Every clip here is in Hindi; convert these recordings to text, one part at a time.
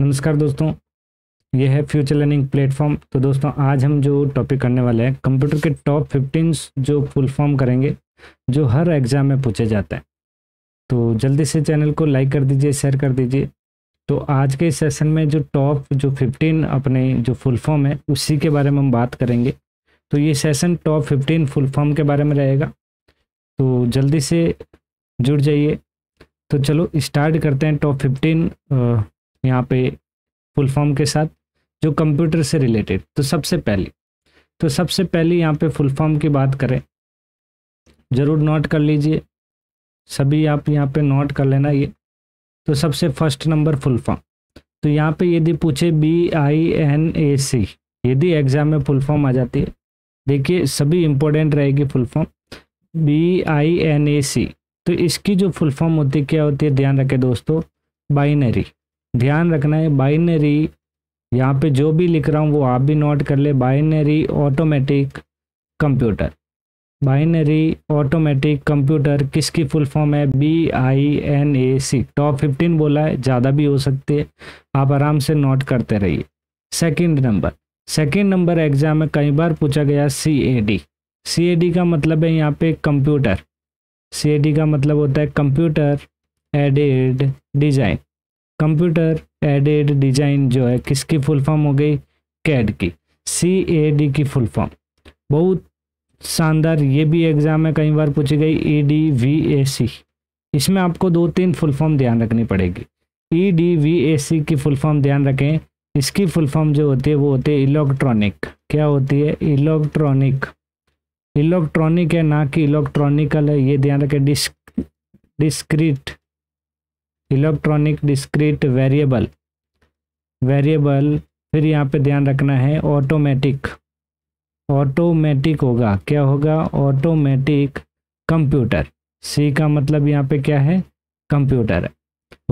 नमस्कार दोस्तों, यह है फ्यूचर लर्निंग प्लेटफॉर्म। तो दोस्तों आज हम जो टॉपिक करने वाले हैं कंप्यूटर के टॉप 15 जो फुल फॉर्म करेंगे जो हर एग्ज़ाम में पूछे जाते हैं। तो जल्दी से चैनल को लाइक कर दीजिए, शेयर कर दीजिए। तो आज के सेशन में जो टॉप जो 15 अपने जो फुल फॉर्म है उसी के बारे में हम बात करेंगे। तो ये सेशन टॉप 15 फुल फॉर्म के बारे में रहेगा, तो जल्दी से जुड़ जाइए। तो चलो स्टार्ट करते हैं टॉप 15 यहाँ पे फुल फॉर्म के साथ जो कंप्यूटर से रिलेटेड। तो सबसे पहले यहाँ पे फुल फॉर्म की बात करें, ज़रूर नोट कर लीजिए सभी, आप यहाँ पे नोट कर लेना ये। तो सबसे फर्स्ट नंबर फुल फॉर्म, तो यहाँ पे यदि पूछे BINAC, यदि एग्ज़ाम में फुल फॉर्म आ जाती है, देखिए सभी इम्पोर्टेंट रहेगी फुल फॉर्म BINAC। तो इसकी जो फुल फॉर्म होती है क्या होती है, ध्यान रखें दोस्तों, बाइनरी। ध्यान रखना है बाइनरी, यहाँ पे जो भी लिख रहा हूँ वो आप भी नोट कर ले। Binary automatic computer, binary automatic computer किसकी फुल फॉर्म है, BINAC। टॉप 15 बोला है, ज़्यादा भी हो सकती है, आप आराम से नोट करते रहिए। सेकंड नंबर एग्जाम में कई बार पूछा गया CAD। CAD का मतलब है यहाँ पे कंप्यूटर, CAD का मतलब होता है computer aided design. Computer aided design जो है किसकी फुल फॉर्म हो गई, कैड की, CAD की फुल फॉर्म। बहुत शानदार, ये भी एग्ज़ाम में कई बार पूछी गई EDVAC। इसमें आपको 2-3 फुल फॉर्म ध्यान रखनी पड़ेगी। EDVAC की फुल फॉर्म ध्यान रखें, इसकी फुल फॉर्म जो होती है वो होती है इलेक्ट्रॉनिक। क्या होती है, इलेक्ट्रॉनिक। इलेक्ट्रॉनिक है ना कि इलेक्ट्रॉनिकल है, ये ध्यान रखें। Discrete electronic, discrete variable. फिर यहाँ पे ध्यान रखना है ऑटोमेटिक होगा, क्या होगा, ऑटोमेटिक कंप्यूटर। सी का मतलब यहाँ पे क्या है, कंप्यूटर है,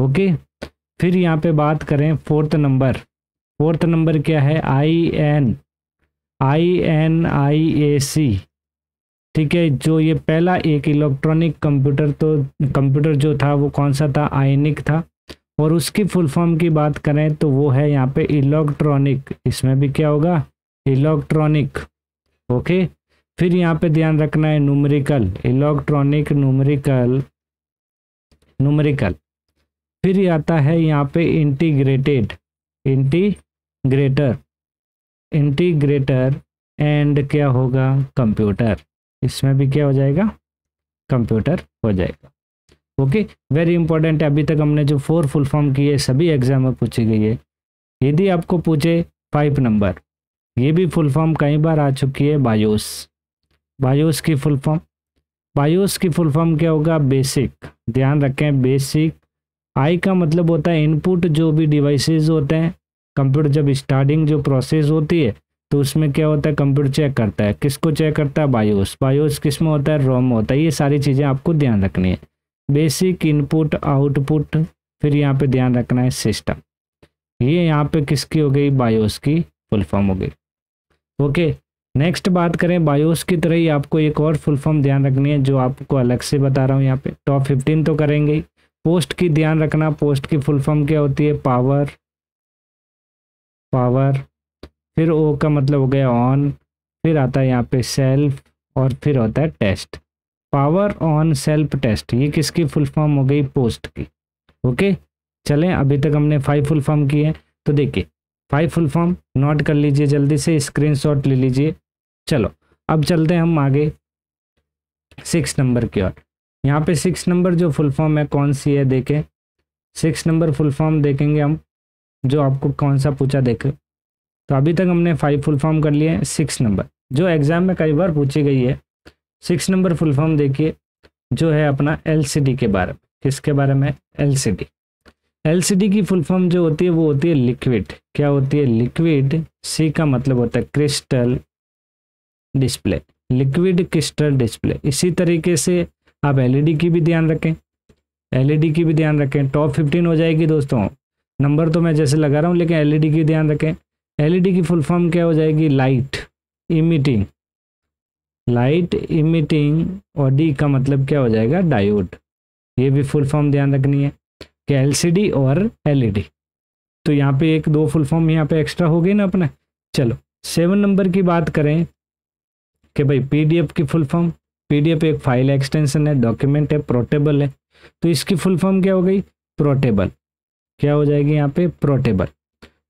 ओके। फिर यहाँ पे बात करें फोर्थ नंबर क्या है, INAC, ठीक है। जो ये पहला एक इलेक्ट्रॉनिक कंप्यूटर, तो कंप्यूटर जो था वो कौन सा था, आयनिक था। और उसकी फुल फॉर्म की बात करें तो वो है यहाँ पे इलेक्ट्रॉनिक, इसमें भी क्या होगा, इलेक्ट्रॉनिक, ओके। फिर यहाँ पे ध्यान रखना है न्यूमेरिकल, इलेक्ट्रॉनिक न्यूमेरिकल। फिर आता है यहाँ पे इंटीग्रेटर एंड क्या होगा, कंप्यूटर, इसमें भी क्या हो जाएगा, कंप्यूटर हो जाएगा, ओके। वेरी इंपॉर्टेंट है, अभी तक हमने जो 4 फुल फॉर्म किए सभी एग्जाम में पूछी गई है। यदि आपको पूछे 5 नंबर, ये भी फुल फॉर्म कई बार आ चुकी है, बायोस की फुल फॉर्म। बायोस की फुल फॉर्म क्या होगा, बेसिक। ध्यान रखें बेसिक, आई का मतलब होता है इनपुट। जो भी डिवाइसेस होते हैं कंप्यूटर, जब स्टार्टिंग जो प्रोसेस होती है तो उसमें क्या होता है, कंप्यूटर चेक करता है, किसको चेक करता है, बायोस किस में होता है, रोम होता है। ये सारी चीज़ें आपको ध्यान रखनी है, बेसिक इनपुट आउटपुट। फिर यहाँ पे ध्यान रखना है सिस्टम, ये यहाँ पे किसकी हो गई, बायोस की फुल फॉर्म हो गई, ओके। नेक्स्ट बात करें, बायोस की तरह ही आपको एक और फुल फॉर्म ध्यान रखनी है जो आपको अलग से बता रहा हूँ। यहाँ पे टॉप 15 तो करेंगे ही। पोस्ट की ध्यान रखना, पोस्ट की फुल फॉर्म क्या होती है, पावर। फिर ओ का मतलब हो गया ऑन, फिर आता है यहाँ पे सेल्फ, और फिर होता है test. Power on self test, ये किसकी फुल फॉर्म हो गई, पोस्ट की, ओके। चलें, अभी तक हमने 5 फुल फॉर्म किए हैं, तो देखिए 5 फुल फॉर्म नोट कर लीजिए, जल्दी से स्क्रीनशॉट ले लीजिए। चलो अब चलते हैं हम आगे 6 नंबर की ओर। यहाँ पे 6 नंबर जो फुल फॉर्म है कौन सी है, देखें 6 नंबर फुल फॉर्म देखेंगे हम, जो आपको कौन सा पूछा देखें। तो अभी तक हमने 5 फुल फॉर्म कर लिए हैं। 6 नंबर जो एग्ज़ाम में कई बार पूछी गई है, 6 नंबर फुल फॉर्म देखिए जो है अपना LCD के बारे में। किसके बारे में, LCD की फुल फॉर्म जो होती है वो होती है लिक्विड। क्या होती है, लिक्विड। सी का मतलब होता है crystal display, liquid crystal display. इसी तरीके से आप एलईडी की भी ध्यान रखें। टॉप 15 हो जाएगी दोस्तों, नंबर तो मैं जैसे लगा रहा हूँ, लेकिन एलईडी की ध्यान रखें। LED की फुल फॉर्म क्या हो जाएगी, लाइट इमिटिंग, और D का मतलब क्या हो जाएगा, डायोड। ये भी फुल फॉर्म ध्यान रखनी है कि LCD और LED। तो यहाँ पे एक दो फुल फॉर्म यहाँ पे एक्स्ट्रा हो गई ना अपने। चलो 7 नंबर की बात करें कि भाई पीडीएफ की फुल फॉर्म, पीडीएफ एक फाइल एक्सटेंशन है, डॉक्यूमेंट है, पोर्टेबल है, तो इसकी फुल फॉर्म क्या हो गई? पोर्टेबल। क्या हो जाएगी यहाँ पे? पोर्टेबल।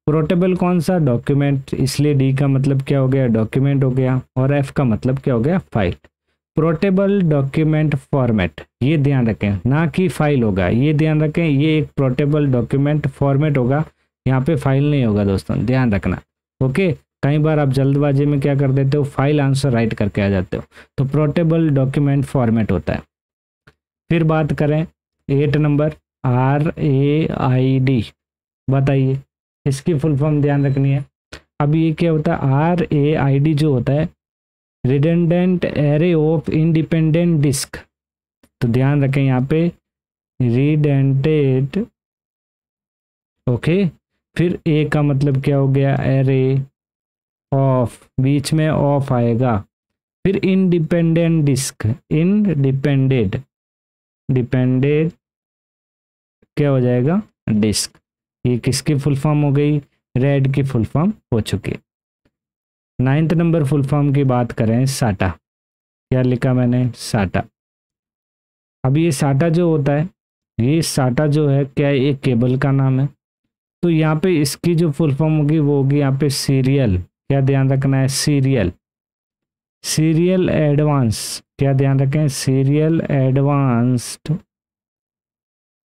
पोर्टेबल कौन सा? डॉक्यूमेंट, इसलिए डी का मतलब क्या हो गया? डॉक्यूमेंट हो गया, और एफ का मतलब क्या हो गया? फाइल। पोर्टेबल डॉक्यूमेंट फॉर्मेट, ये ध्यान रखें, ना कि फाइल होगा, ये ध्यान रखें, ये एक पोर्टेबल डॉक्यूमेंट फॉर्मेट होगा, यहाँ पे फाइल नहीं होगा दोस्तों, ध्यान रखना। ओके, कई बार आप जल्दबाजी में क्या कर देते हो, फाइल आंसर राइट करके आ जाते हो, तो पोर्टेबल डॉक्यूमेंट फॉर्मेट होता है। फिर बात करें 8 नंबर RAID, बताइए इसकी फुल फॉर्म ध्यान रखनी है। अब ये क्या होता है? RAID जो होता है redundant array of independent disk, तो ध्यान रखें यहाँ पे रिडंडेंट। ओके, फिर ए का मतलब क्या हो गया? एरे ऑफ, बीच में ऑफ आएगा, फिर इंडिपेंडेंट डिस्क, इंडिपेंडेंट डिपेंडेंट क्या हो जाएगा? डिस्क। ये किसकी फुल फॉर्म हो गई? रेड की फुल फॉर्म हो चुकी है। 9th नंबर फुल फॉर्म की बात करें साटा, क्या लिखा मैंने? साटा। अब ये साटा जो होता है, ये साटा जो है क्या एक केबल का नाम है, तो यहाँ पे इसकी जो फुल फॉर्म होगी वो होगी यहाँ पे सीरियल, क्या ध्यान रखना है? सीरियल, सीरियल एडवांस, क्या ध्यान रखें? Serial advanced.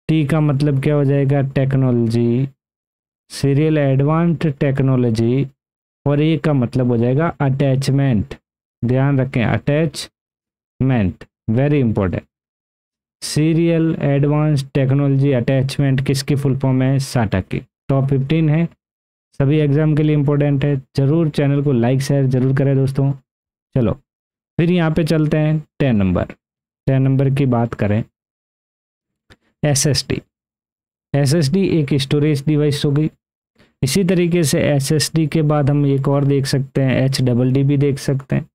टी का मतलब क्या हो जाएगा? टेक्नोलॉजी, सीरियल एडवांस्ड टेक्नोलॉजी, और ए का मतलब हो जाएगा अटैचमेंट, ध्यान रखें attachment, very important. Serial advanced technology attachment किसकी फुल फॉर्म है? साटा की। टॉप 15 है, सभी एग्जाम के लिए इंपॉर्टेंट है, जरूर चैनल को लाइक शेयर जरूर करें दोस्तों। चलो फिर यहाँ पे चलते हैं 10 नंबर। 10 नंबर की बात करें SSD। SSD एक स्टोरेज डिवाइस हो गई। इसी तरीके से SSD के बाद हम एक और देख सकते हैं HDD भी देख सकते हैं।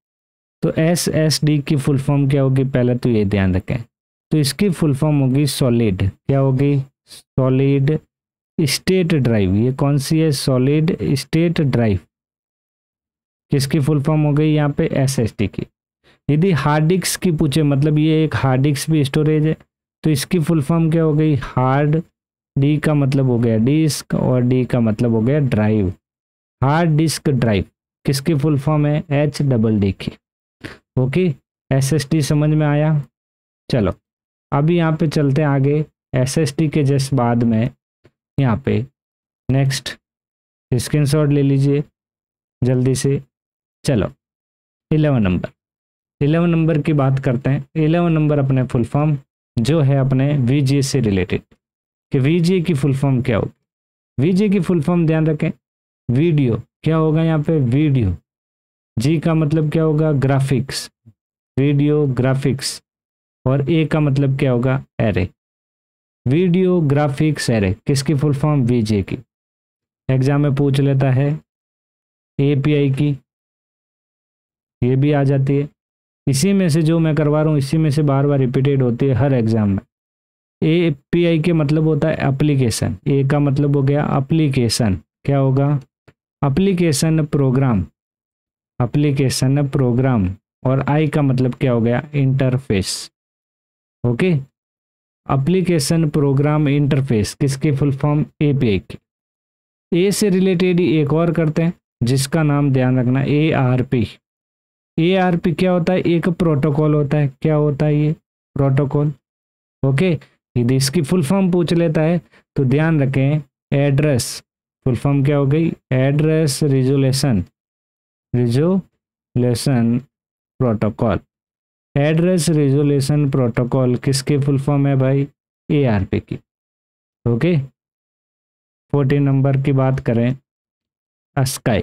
तो SSD की फुल फॉर्म क्या होगी? पहले तो ये ध्यान रखें, तो इसकी फुल फॉर्म होगी सॉलिड, क्या होगी? Solid state drive. ये कौन सी है? Solid state drive. किसकी फुल फॉर्म हो गई यहाँ पे? SSD की। यदि हार्ड डिस्क की पूछे, मतलब ये एक हार्ड डिस्क भी स्टोरेज है, तो इसकी फुल फॉर्म क्या हो गई? हार्ड। डी का मतलब हो गया डिस्क, और डी का मतलब हो गया ड्राइव, हार्ड डिस्क ड्राइव। किसकी फुल फॉर्म है? HDD की। ओके, SSD समझ में आया। चलो अभी यहाँ पे चलते हैं आगे। SSD के जस्ट बाद में यहाँ पे नेक्स्ट, स्क्रीनशॉट ले लीजिए जल्दी से। चलो 11 नंबर की बात करते हैं। 11 नंबर अपने फुल फॉर्म जो है अपने VGA से रिलेटेड, कि VGA की फुल फॉर्म क्या होगी? VGA की फुल फॉर्म ध्यान रखें वीडियो, क्या होगा यहाँ पे? वीडियो। G का मतलब क्या होगा? ग्राफिक्स, वीडियो ग्राफिक्स, और A का मतलब क्या होगा? Array, video graphics array. किसकी फुल फॉर्म? VGA की। एग्जाम में पूछ लेता है API की, ये भी आ जाती है। इसी में से जो मैं करवा रहा हूँ, इसी में से बार बार रिपीटेड होती है हर एग्जाम में। API के मतलब होता है एप्लीकेशन, ए का मतलब हो गया एप्लीकेशन, क्या होगा? एप्लीकेशन प्रोग्राम, एप्लीकेशन प्रोग्राम, और आई का मतलब क्या हो गया? Interface. Okay, application program interface किसकी फुल फॉर्म? API की। ए से रिलेटेड ही एक और करते हैं जिसका नाम ध्यान रखना ARP। ARP क्या होता है? एक प्रोटोकॉल होता है, क्या होता है ये? प्रोटोकॉल। ओके, यदि इसकी फुल फॉर्म पूछ लेता है तो ध्यान रखें एड्रेस, फुल फॉर्म क्या हो गई? Address resolution, resolution protocol. Address resolution protocol किसकी फुल फॉर्म है भाई? ARP की। ओके, 14 नंबर की बात करें ASCII।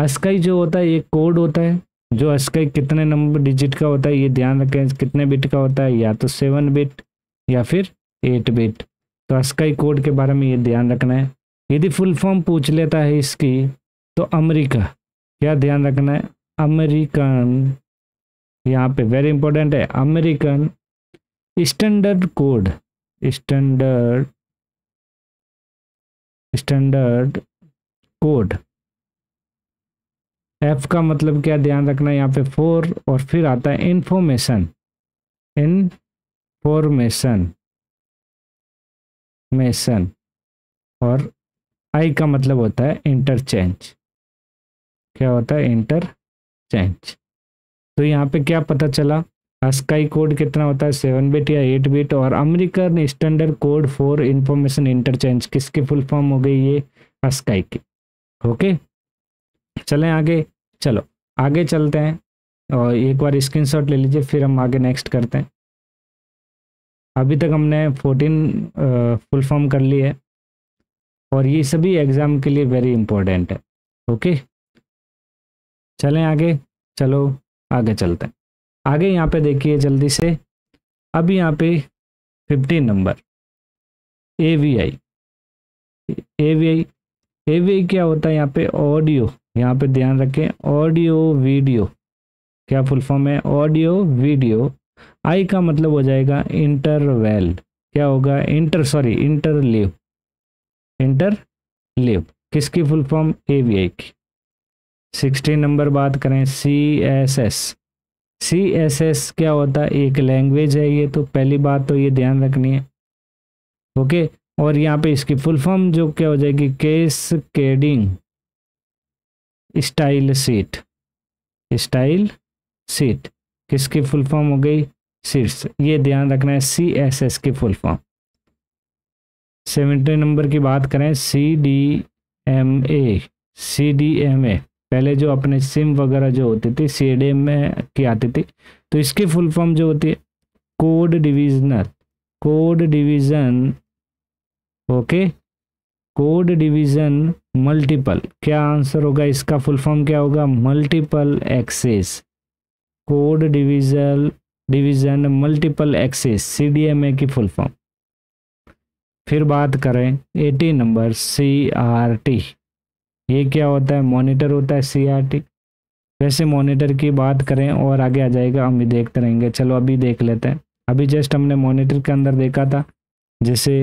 ASCII जो होता है एक कोड होता है, जो ASCII कितने नंबर डिजिट का होता है ये ध्यान रखें, कितने बिट का होता है, या तो 7 बिट या फिर 8 बिट। तो ASCII कोड के बारे में ये ध्यान रखना है। यदि फुल फॉर्म पूछ लेता है इसकी तो अमेरिका, क्या ध्यान रखना है? अमेरिकन, यहाँ पे वेरी इंपॉर्टेंट है, American standard code, standard standard code. F का मतलब क्या ध्यान रखना है यहाँ पे 4 और फिर आता है इंफॉर्मेशन। इनफॉर्मेशन और आई का मतलब होता है इंटरचेंज। क्या होता है? इंटरचेंज। तो यहाँ पे क्या पता चला, ASCII कोड कितना होता है 7 बिट या 8 बिट, और American standard code for information interchange किसकी फुल फॉर्म हो गई? ये ASCII की। ओके चलें आगे, चलो आगे चलते हैं और एक बार स्क्रीनशॉट ले लीजिए फिर हम आगे नेक्स्ट करते हैं। अभी तक हमने 14 फुल फॉर्म कर ली है और ये सभी एग्ज़ाम के लिए वेरी इंपॉर्टेंट है। ओके चलें आगे, चलो आगे चलते हैं। आगे यहाँ पे देखिए जल्दी से, अब यहाँ पे 15 नंबर AVI क्या होता है? यहाँ पे ऑडियो, यहाँ पे ध्यान रखें ऑडियो वीडियो। क्या फुल फॉर्म है? Audio video. आई का मतलब हो जाएगा इंटरवेल। क्या होगा? इंटरलीव। इंटरलीव किसकी फुल फॉर्म? AVI की। 16 नंबर बात करें CSS क्या होता है? एक लैंग्वेज है ये, तो पहली बात तो ये ध्यान रखनी है। ओके और यहाँ पे इसकी फुल फॉर्म जो क्या हो जाएगी? Cascading style sheet. Style sheet किसकी फुल फॉर्म हो गई? सीट्स। ये ध्यान रखना है CSS की फुल फॉर्म। 17 नंबर की बात करें CDMA। पहले जो अपने सिम वगैरह जो होती थी CDMA की आती थी, तो इसकी फुल फॉर्म जो होती है code division. Okay code division multiple. क्या आंसर होगा इसका? फुल फॉर्म क्या होगा? Multiple access. Code division multiple access CDMA की फुल फॉर्म। फिर बात करें 18 नंबर CRT। ये क्या होता है? मॉनिटर होता है CRT। वैसे मॉनिटर की बात करें और आगे आ जाएगा, हम भी देखते रहेंगे। चलो अभी देख लेते हैं। अभी जस्ट हमने मॉनिटर के अंदर देखा था जैसे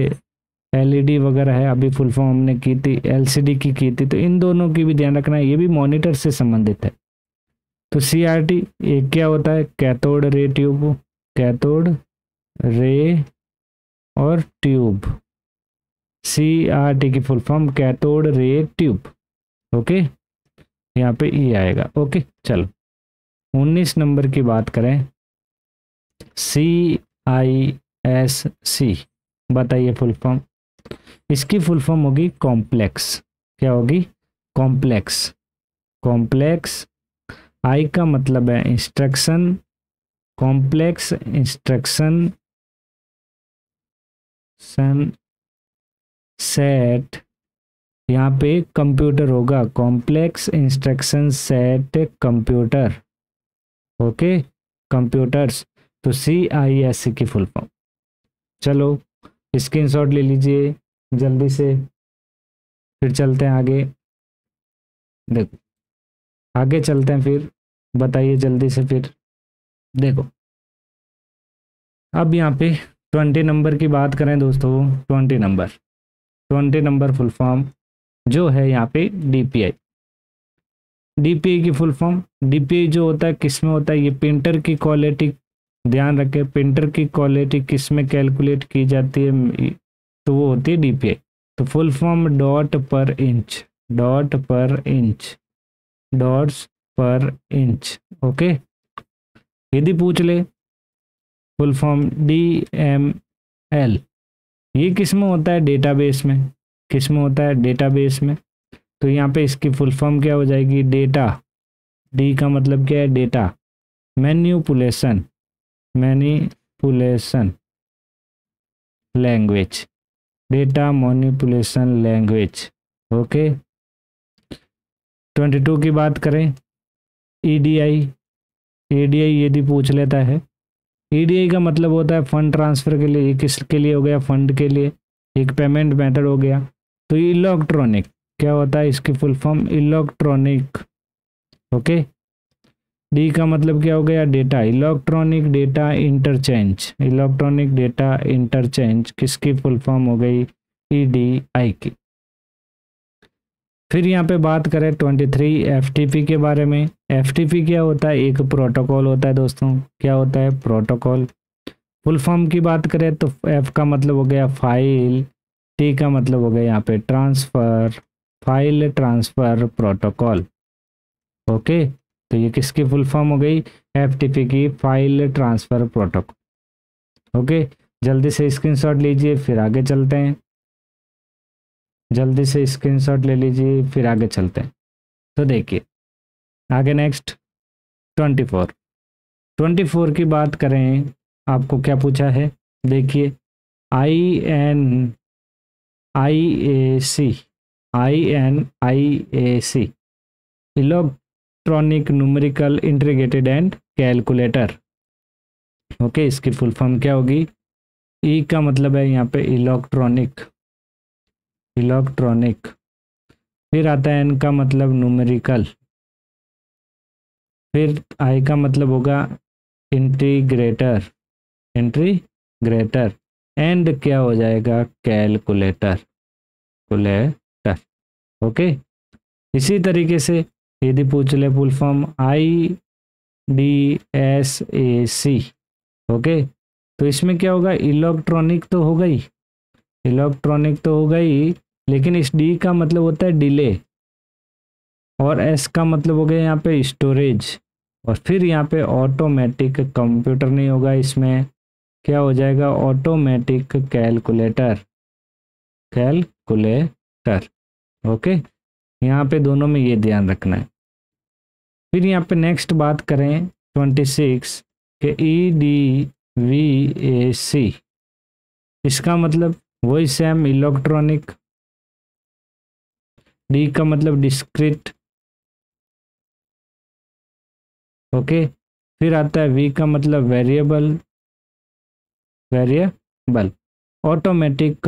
LED वगैरह है, अभी फुल फॉर्म हमने की थी LCD की थी, तो इन दोनों की भी ध्यान रखना है, ये भी मॉनिटर से संबंधित है। तो CRT एक क्या होता है? Cathode ray tube. CRT की full form cathode ray tube. Okay यहाँ पे ई आएगा। ओके चलो 19 नंबर की बात करें CISC। बताइए फुल फॉर्म। इसकी फुल फॉर्म होगी कॉम्प्लेक्स। क्या होगी? कॉम्प्लेक्स। आई का मतलब है इंस्ट्रक्शन। Complex instruction set. यहाँ पे कंप्यूटर होगा complex instruction set computer. Okay computers. तो CISC की फुल फॉर्म। चलो स्क्रीनशॉट ले लीजिए जल्दी से फिर चलते हैं आगे। देखो आगे चलते हैं फिर बताइए जल्दी से। फिर देखो अब यहाँ पे 20 नंबर की बात करें दोस्तों, 20 नंबर फुल फॉर्म जो है यहाँ पे DPI की फुल फॉर्म। DPI जो होता है किस में होता है? ये प्रिंटर की क्वालिटी ध्यान रखें, प्रिंटर की क्वालिटी किस में कैलकुलेट की जाती है, तो वो होती है DPI। तो full form dots per inch. Okay यदि पूछ ले फुल फॉर्म DML, ये किस में होता है? डेटाबेस में। किस में होता है? डेटाबेस में। तो यहाँ पे इसकी फुल फॉर्म क्या हो जाएगी? डेटा। डी का मतलब क्या है? Data. Manipulation language. Data manipulation language. Okay 22 की बात करें EDI यदि पूछ लेता है। EDI का मतलब होता है फंड ट्रांसफ़र के लिए। किसके लिए हो गया? फंड के लिए। एक पेमेंट मेथड हो गया। तो इलेक्ट्रॉनिक क्या होता है? इसकी full form electronic. Okay D का मतलब क्या हो गया? डेटा। इलेक्ट्रॉनिक डेटा इंटरचेंज किसकी फुल फॉर्म हो गई? EDI की। फिर यहाँ पे बात करें 23 FTP के बारे में। FTP क्या होता है? एक प्रोटोकॉल होता है दोस्तों। क्या होता है? प्रोटोकॉल। फुल फॉर्म की बात करें तो F का मतलब हो गया फाइल, T का मतलब हो गया यहाँ पे transfer, file transfer protocol. Okay, तो ये किसकी फुल फॉर्म हो गई? FTP की, फाइल ट्रांसफ़र प्रोटोकॉल। ओके, जल्दी से स्क्रीनशॉट लीजिए फिर आगे चलते हैं। जल्दी से स्क्रीनशॉट ले लीजिए फिर आगे चलते हैं। तो देखिए आगे नेक्स्ट 24। 24 की बात करें, आपको क्या पूछा है? देखिए INIAC, electronic numerical integrated and calculator. Okay, इसकी फुल फॉर्म क्या होगी? ई का मतलब है यहाँ पे इलेक्ट्रॉनिक, फिर आता है एन का मतलब न्यूमेरिकल, फिर आई का मतलब होगा इंटीग्रेटर, एंड क्या हो जाएगा? कैलकुलेटर। ओके, इसी तरीके से यदि पूछ ले फुल फॉर्म IDSAC, ओके, तो इसमें क्या होगा? इलेक्ट्रॉनिक तो हो गई, लेकिन इस डी का मतलब होता है डिले और एस का मतलब हो गया यहाँ पे स्टोरेज, और फिर यहाँ पे ऑटोमेटिक कंप्यूटर नहीं होगा, इसमें क्या हो जाएगा? Automatic calculator. ओके, यहाँ पे दोनों में ये ध्यान रखना है। फिर यहाँ पे नेक्स्ट बात करें 26 के EDVAC। इसका मतलब वही सेम इलेक्ट्रॉनिक, डी का मतलब डिस्क्रीट, ओके, फिर आता है वी का मतलब वेरिएबल, ऑटोमेटिक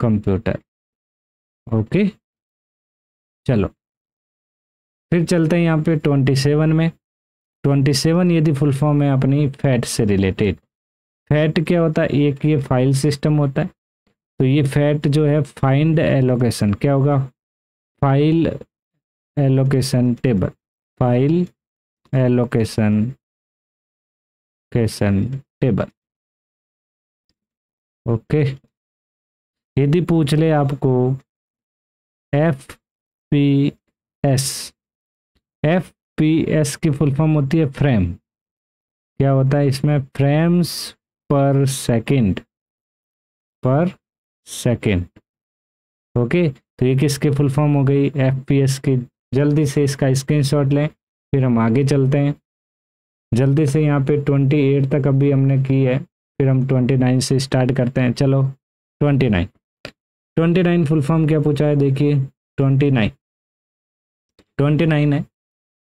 कंप्यूटर। ओके, चलो फिर चलते हैं यहाँ पे 27 में। 27 यदि फुल फॉर्म है अपनी फैट से रिलेटेड। फैट क्या होता है? एक ये फाइल सिस्टम होता है, तो ये फैट जो है फाइंड एलोकेशन, क्या होगा? File allocation table. ओके, यदि पूछ ले आपको FPS की फुल फॉर्म होती है फ्रेम। क्या होता है? इसमें फ्रेम्स पर सेकंड। ओके, तो ये किसकी फुल फॉर्म हो गई? FPS की। जल्दी से इसका स्क्रीनशॉट लें फिर हम आगे चलते हैं। जल्दी से यहाँ पे 28 तक अभी हमने की है, फिर हम 29 से स्टार्ट करते हैं। चलो 29 फुल फॉर्म क्या पूछा है? देखिए 29 है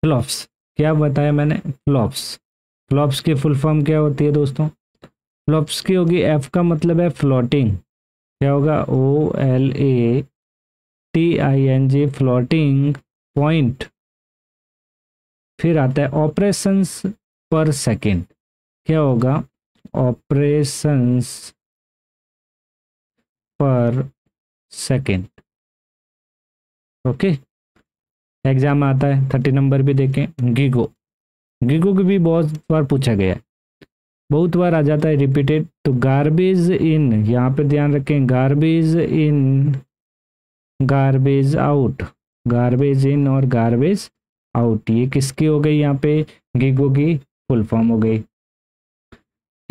फ्लॉप्स। क्या बताया मैंने? फ्लॉप्स की फुल फॉर्म क्या होती है दोस्तों? फ्लॉप्स की होगी F का मतलब है फ्लोटिंग, क्या होगा? FLATING floating point. फिर आता है ऑपरेशंस पर सेकेंड, क्या होगा? ऑपरेशंस पर सेकेंड। ओके, एग्जाम में आता है। 30 नंबर भी देखें। गीगो की भी बहुत बार पूछा गया है, बहुत बार आ जाता है रिपीटेड। तो गार्बेज इन, यहाँ पे ध्यान रखें, garbage in, garbage out, garbage in और गार्बेज आउट, ये किसकी हो गई? यहाँ पे गीगो की फुल फॉर्म हो गई।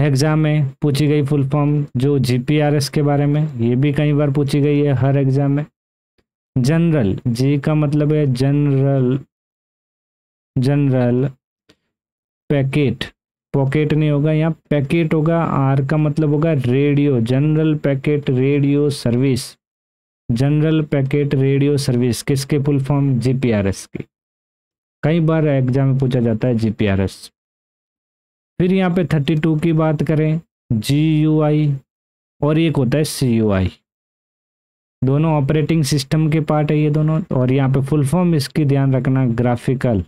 एग्जाम में पूछी गई फुल फॉर्म जो GPRS के बारे में, ये भी कई बार पूछी गई है हर एग्जाम में। जनरल, जी का मतलब है जनरल पॉकेट नहीं होगा यहाँ, पैकेट होगा। आर का मतलब होगा radio, general packet radio service. किसके फुल फॉर्म? GPRS की। कई बार एग्जाम में पूछा जाता है GPRS। फिर यहाँ पे 32 की बात करें, GUI और एक होता है CUI, दोनों ऑपरेटिंग सिस्टम के पार्ट है ये दोनों। और यहाँ पे फुल फॉर्म इसकी ध्यान रखना ग्राफिकल,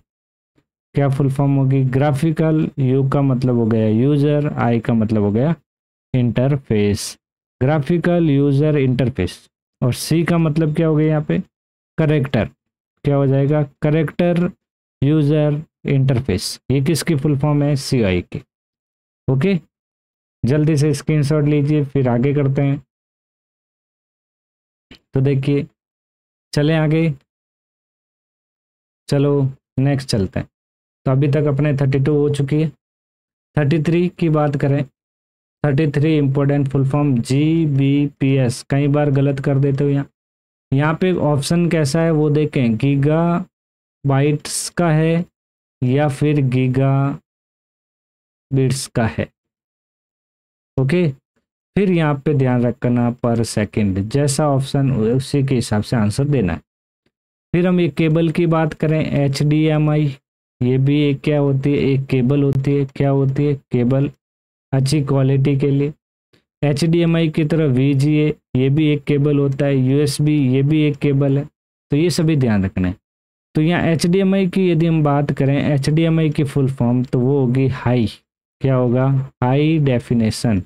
क्या फुल फॉर्म होगी ग्राफिकल। यू का मतलब हो गया यूजर, आई का मतलब हो गया इंटरफेस, ग्राफिकल यूजर इंटरफेस। और सी का मतलब क्या हो गया यहाँ पे करेक्टर, क्या हो जाएगा करेक्टर यूजर इंटरफेस। ये किसकी फुल फॉर्म है सी आई की। ओके जल्दी से स्क्रीनशॉट लीजिए फिर आगे करते हैं। तो देखिए चलें आगे, चलो नेक्स्ट चलते हैं। तो अभी तक अपने 32 हो चुकी है। 33 की बात करें, 33 इम्पोर्टेंट फुल फॉर्म GBPS। कई बार गलत कर देते हो यहाँ पे ऑप्शन कैसा है वो देखें, गीगा बाइट्स का है या फिर गीगा बिट्स का है। ओके फिर यहाँ पे ध्यान रखना पर सेकंड, जैसा ऑप्शन उसी के हिसाब से आंसर देना है। फिर हम एक केबल की बात करें HDMI, ये भी एक क्या होती है एक केबल होती है। क्या होती है केबल अच्छी क्वालिटी के लिए। HDMI की तरह VGA ये भी एक केबल होता है, USB ये भी एक केबल है, तो ये सभी ध्यान रखना है। तो यहाँ HDMI की यदि हम बात करें HDMI की फुल फॉर्म तो वो होगी हाई, क्या होगा high definition,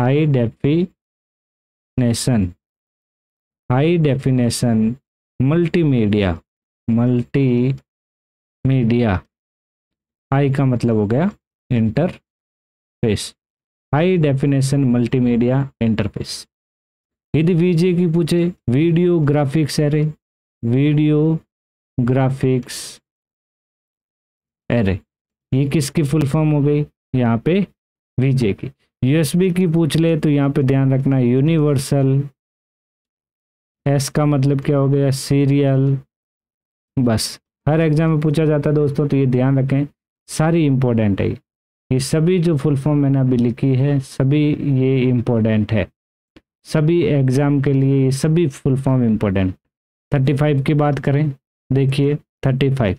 high definition, high definition multimedia, multimedia. High का मतलब हो गया interface, high definition multimedia interface. यदि वीजे की पूछे video graphics array, video graphics array ये किसकी फुल फॉर्म हो गई यहाँ पे वीजे की। यूएसबी की पूछ ले तो यहाँ पे ध्यान रखना यूनिवर्सल, एस का मतलब क्या हो गया सीरियल। बस हर एग्जाम में पूछा जाता है दोस्तों, तो ये ध्यान रखें सारी इंपॉर्टेंट है। ये सभी जो फुल फॉर्म मैंने अभी लिखी है सभी ये इम्पोर्टेंट है, सभी एग्ज़ाम के लिए ये सभी फुल फॉर्म इम्पोर्टेंट। 35 की बात करें, देखिए 35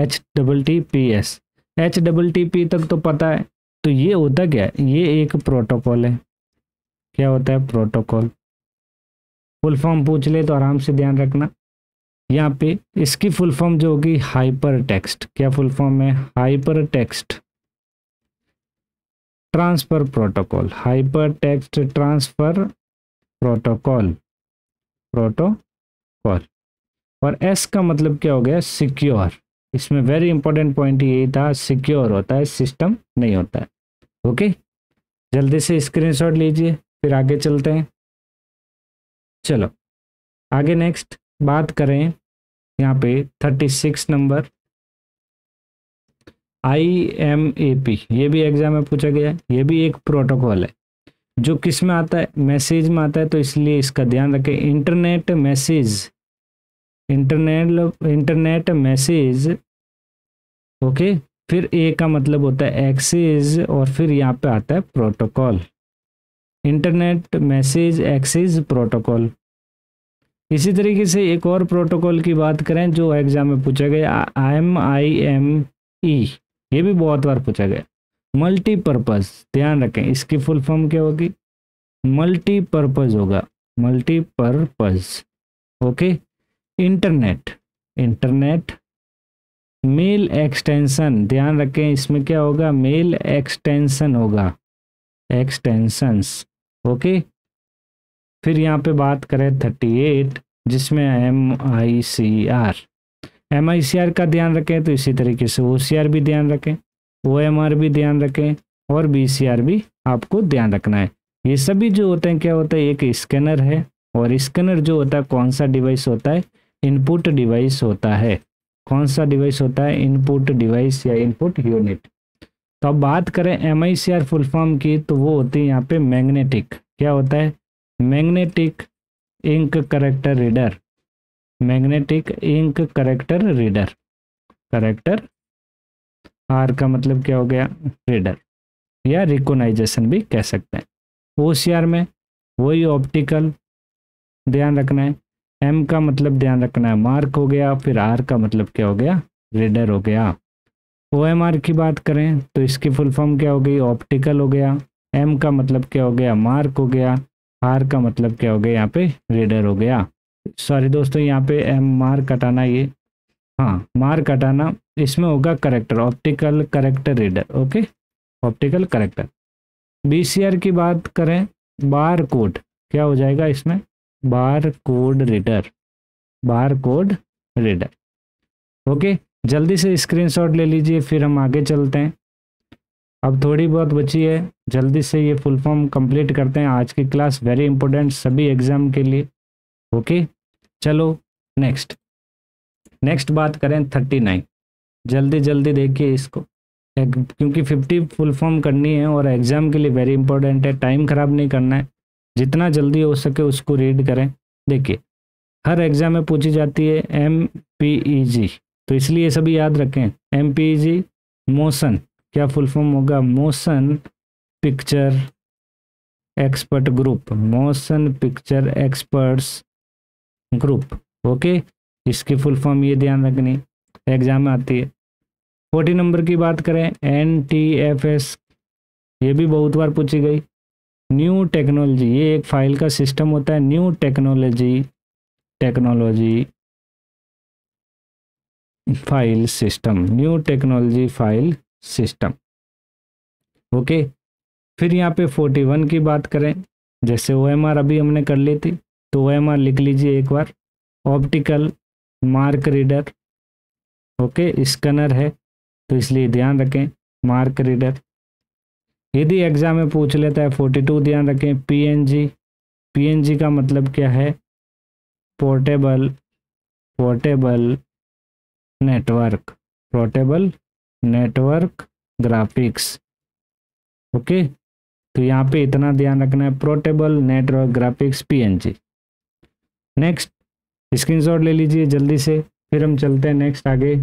HTTPS। HTTP तक तो पता है, तो ये होता क्या है ये एक प्रोटोकॉल है। क्या होता है प्रोटोकॉल, फुल फॉर्म पूछ ले तो आराम से ध्यान रखना। यहाँ पे इसकी फुल फॉर्म जो होगी हाइपर टेक्स्ट, क्या फुल फॉर्म है hyper text transfer protocol, hyper text transfer protocol, protocol. और एस का मतलब क्या हो गया सिक्योर। इसमें वेरी इंपॉर्टेंट पॉइंट यही था, सिक्योर होता है सिस्टम नहीं होता है। ओके जल्दी से स्क्रीनशॉट लीजिए फिर आगे चलते हैं। चलो आगे नेक्स्ट बात करें यहाँ पे 36 नंबर IMAP, ये भी एग्जाम में पूछा गया है। ये भी एक प्रोटोकॉल है जो किस में आता है मैसेज में आता है, तो इसलिए इसका ध्यान रखें। Internet message, internet message. Okay फिर ए का मतलब होता है एक्सेस और फिर यहाँ पे आता है protocol, internet message access protocol. इसी तरीके से एक और प्रोटोकॉल की बात करें जो एग्जाम में पूछा गया MIME, ये भी बहुत बार पूछा गया। मल्टीपर्पज़ ध्यान रखें इसकी फुल फॉर्म क्या होगी मल्टीपर्पज़ होगा, multipurpose. Okay internet, internet mail extension ध्यान रखें इसमें क्या होगा मेल एक्सटेंशन होगा, एक्सटेंशंस। ओके फिर यहाँ पे बात करें 38 जिसमें MICR का ध्यान रखें, तो इसी तरीके से OCR भी ध्यान रखें, OMR भी ध्यान रखें और BCR भी आपको ध्यान रखना है। ये सभी जो होते हैं क्या होता है एक स्कैनर है, और स्कैनर जो होता है कौन सा डिवाइस होता है इनपुट डिवाइस होता है, कौन सा डिवाइस होता है इनपुट डिवाइस या इनपुट यूनिट। तो अब बात करें MICR फुल फॉर्म की तो वो होती है यहाँ पे मैग्नेटिक, क्या होता है magnetic ink character reader, magnetic ink character reader, character R का मतलब क्या हो गया रीडर या रिकोनाइजेशन भी कह सकते हैं। OCR में वही ऑप्टिकल ध्यान रखना है, M का मतलब ध्यान रखना है मार्क हो गया, फिर R का मतलब क्या हो गया रीडर हो गया। OMR की बात करें तो इसकी फुल फॉर्म क्या हो गई ऑप्टिकल हो गया, M का मतलब क्या हो गया मार्क हो गया, R का मतलब क्या हो गया यहाँ पे रीडर हो गया। सॉरी दोस्तों यहाँ पे एम मार्क हटाना, ये हाँ मार्क हटाना, इसमें होगा character, optical character reader, okay optical character. BCR की बात करें, बार कोड क्या हो जाएगा इसमें, bar code reader, bar code reader. Okay जल्दी से स्क्रीनशॉट ले लीजिए फिर हम आगे चलते हैं। अब थोड़ी बहुत बची है, जल्दी से ये फुल फॉर्म कंप्लीट करते हैं। आज की क्लास वेरी इंपॉर्टेंट सभी एग्जाम के लिए। ओके चलो नेक्स्ट बात करें 39। जल्दी जल्दी देखिए इसको क्योंकि 50 फुल फॉर्म करनी है और एग्ज़ाम के लिए वेरी इंपॉर्टेंट है, टाइम ख़राब नहीं करना है, जितना जल्दी हो सके उसको रीड करें। देखिए हर एग्ज़ाम में पूछी जाती है MPEG, तो इसलिए सभी याद रखें MPEG। मोशन क्या फुल फॉर्म होगा, motion picture expert group, motion picture experts group. Okay इसकी फुल फॉर्म ये ध्यान रखनी, एग्ज़ाम में आती है। 40 नंबर की बात करें NTFS, ये भी बहुत बार पूछी गई। न्यू टेक्नोलॉजी, ये एक फाइल का सिस्टम होता है, new technology file system, new technology file system. Okay फिर यहाँ पे 41 की बात करें, जैसे OMR अभी हमने कर ली थी तो OMR लिख लीजिए एक बार, optical mark reader. Okay scanner है तो इसलिए ध्यान रखें मार्क रीडर। यदि एग्जाम में पूछ लेता है 42 ध्यान रखें PNG, PNG का मतलब क्या है, portable network, portable network graphics. Okay तो यहाँ पे इतना ध्यान रखना है, portable network graphics PNG। Next screenshot ले लीजिए जल्दी से फिर हम चलते हैं नेक्स्ट आगे।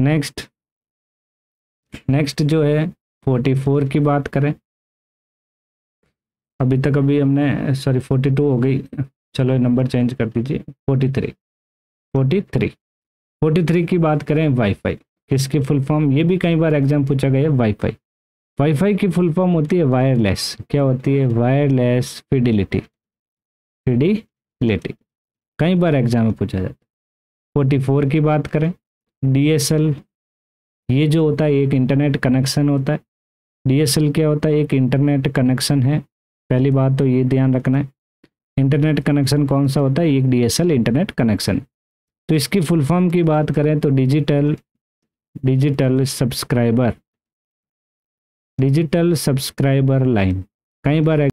नेक्स्ट जो है 44 की बात करें, अभी तक अभी हमने सॉरी 42 हो गई, चलो नंबर चेंज कर दीजिए 43 की बात करें। वाईफाई किसकी फुल फॉर्म, ये भी कई बार एग्जाम पूछा गया है। वाईफाई की फुल फॉर्म होती है वायरलेस, क्या होती है, वायरलेस फिडिलिटी, कई बार एग्जाम में पूछा जाता है। 44 की बात करें DSL, ये जो होता है एक इंटरनेट कनेक्शन होता है। DSL क्या होता है, एक इंटरनेट कनेक्शन है, पहली बात तो ये ध्यान रखना है इंटरनेट कनेक्शन कौन सा होता है, एक DSL इंटरनेट कनेक्शन। तो इसकी फुल फॉर्म की बात करें तो डिजिटल सब्सक्राइबर लाइन, कई बार